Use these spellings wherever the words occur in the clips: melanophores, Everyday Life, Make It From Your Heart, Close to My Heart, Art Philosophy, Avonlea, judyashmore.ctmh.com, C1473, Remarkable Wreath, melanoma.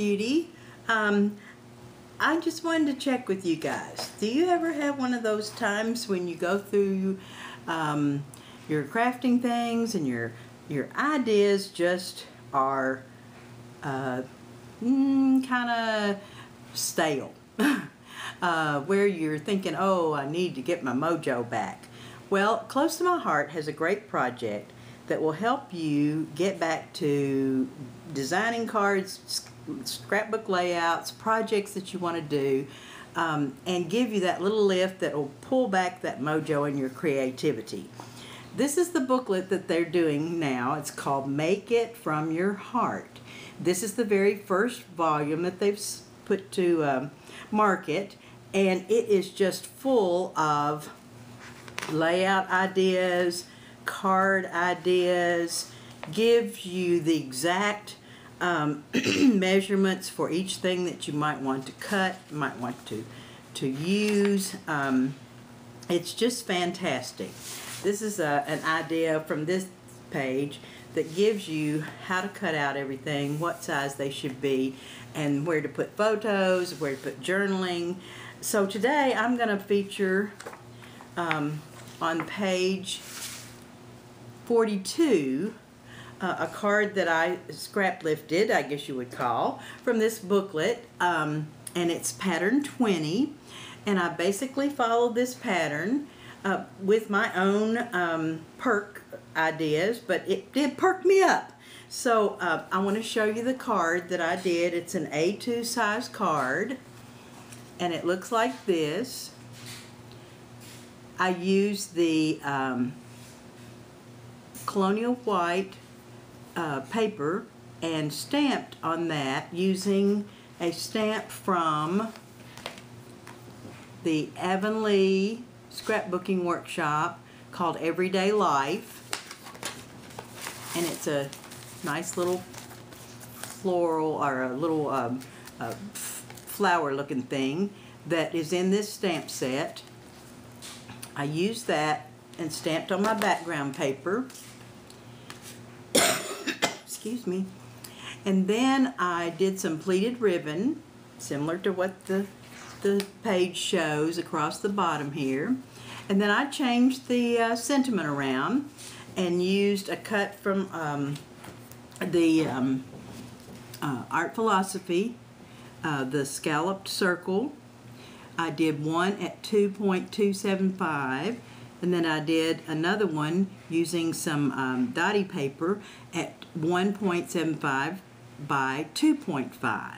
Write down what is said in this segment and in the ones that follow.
Judy. I just wanted to check with you guys. Do you ever have one of those times when you go through your crafting things and your ideas just are kind of stale? Where you're thinking, oh, I need to get my mojo back. Well, Close to My Heart has a great project that will help you get back to designing cards, scrapbook layouts, projects that you want to do, and give you that little lift that will pull back that mojo and your creativity. This is the booklet that they're doing now. It's called Make It From Your Heart. This is the very first volume that they've put to market, and it is just full of layout ideas, card ideas, gives you the exact measurements for each thing that you might want to cut, might want to use. It's just fantastic. This is an idea from this page that gives you how to cut out everything, what size they should be, and where to put photos, where to put journaling. So today I'm going to feature on page 42 a card that I scrap lifted, I guess you would call, from this booklet, and it's pattern 20, and I basically followed this pattern with my own perk ideas, but it did perk me up. So I want to show you the card that I did. It's an A2 size card, and it looks like this. I used the Colonial White paper and stamped on that using a stamp from the Avonlea scrapbooking workshop called Everyday Life, and it's a nice little floral or a little flower looking thing that is in this stamp set. I used that and stamped on my background paper. Excuse me. And then I did some pleated ribbon, similar to what the page shows across the bottom here. And then I changed the sentiment around and used a cut from the Art Philosophy, the scalloped circle. I did one at 2.275, and then I did another one using some dotty paper at 1.75 by 2.5.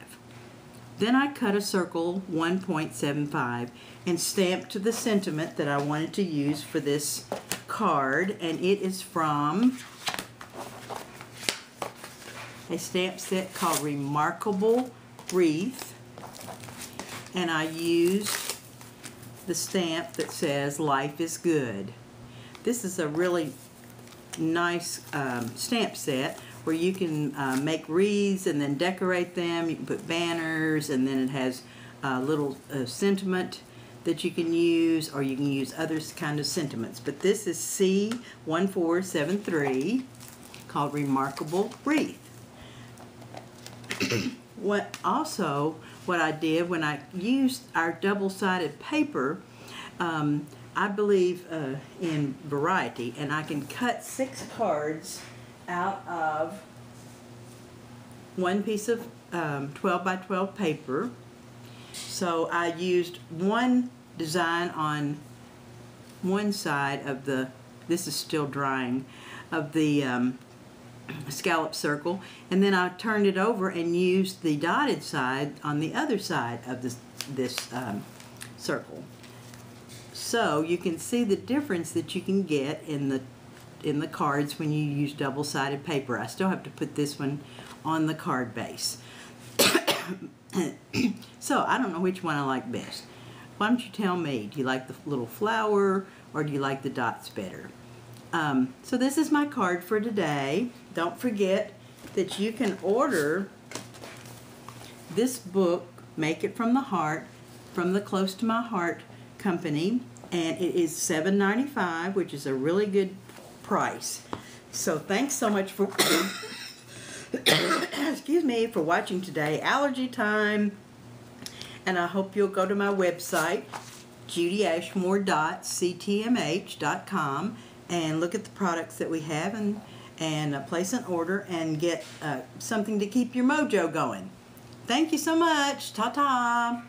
Then I cut a circle 1.75 and stamped to the sentiment that I wanted to use for this card, and it is from a stamp set called Remarkable Wreath, and I used the stamp that says Life is Good. This is a really nice stamp set where you can make wreaths and then decorate them. You can put banners, and then it has a little sentiment that you can use, or you can use other kind of sentiments. But this is C1473 called Remarkable Wreath. What I did when I used our double-sided paper, I believe in variety, and I can cut 6 cards out of one piece of 12 by 12 paper. So I used one design on one side of the, this is still drying, of the scallop circle, and then I turned it over and used the dotted side on the other side of this circle. So you can see the difference that you can get in the cards when you use double-sided paper. I still have to put this one on the card base. So I don't know which one I like best. Why don't you tell me? Do you like the little flower, or do you like the dots better? So this is my card for today. Don't forget that you can order this book, Make It From the Heart, from the Close to My Heart company, and it is $7.95, which is a really good price. So thanks so much for excuse me for watching today. Allergy time. And I hope you'll go to my website, judyashmore.ctmh.com, and look at the products that we have and place an order and get something to keep your mojo going. Thank you so much. Ta-ta.